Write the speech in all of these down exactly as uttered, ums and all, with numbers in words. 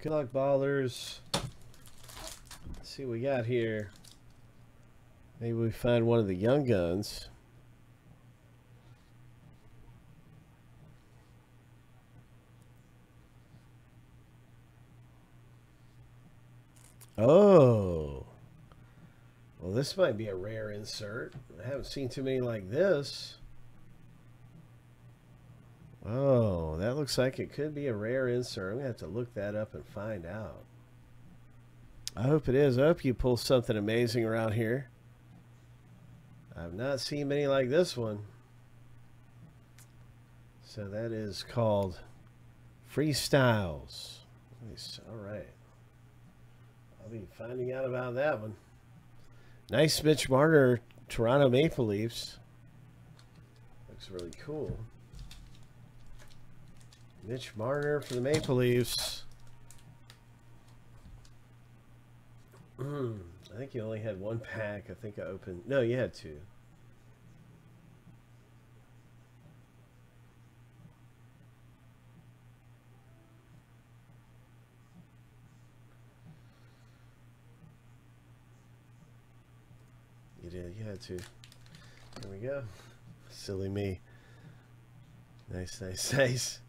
Good luck, ballers. Let's see what we got here. Maybe we find one of the young guns. Oh. Well, this might be a rare insert. I haven't seen too many like this. Oh, that looks like it could be a rare insert. I'm going to have to look that up and find out. I hope it is. I hope you pull something amazing around here. I've not seen many like this one. So that is called Freestyles. Nice. All right. I'll be finding out about that one. Nice Mitch Marner, Toronto Maple Leafs. Looks really cool. Mitch Marner for the Maple Leafs. I think you only had one pack. I think I opened... No, you had two. You did. You had two. There we go. Silly me. Nice, nice, nice.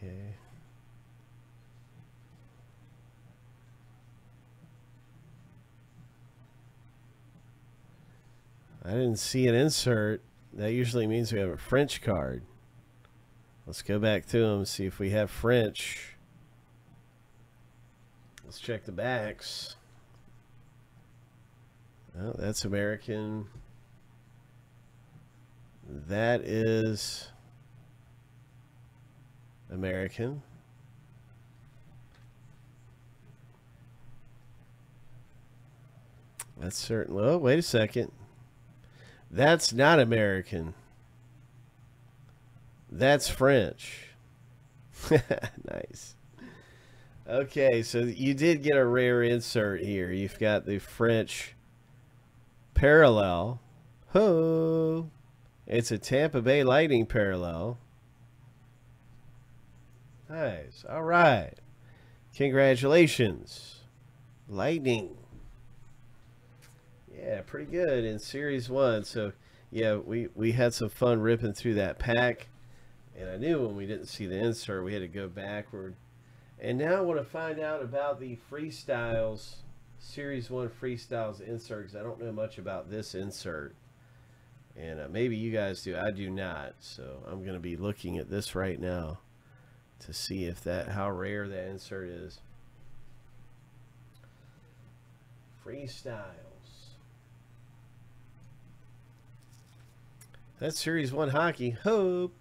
Okay. I didn't see an insert. That usually means we have a French card. Let's go back to them, see if we have French. Let's check the backs. Oh, that's American. That is American. That's certain. Oh, wait a second. That's not American. That's French. Nice. Okay, so you did get a rare insert here. You've got the French parallel. Oh, it's a Tampa Bay Lightning parallel. Nice. All right. Congratulations, Lightning. Yeah, pretty good in series one. So, yeah, we, we had some fun ripping through that pack. And I knew when we didn't see the insert, we had to go backward. And now I want to find out about the Freestyles, series one Freestyles insert, because I don't know much about this insert. And uh, maybe you guys do. I do not. So I'm going to be looking at this right now to see if that, how rare that insert is. Freestyles. That's series one hockey. Hope.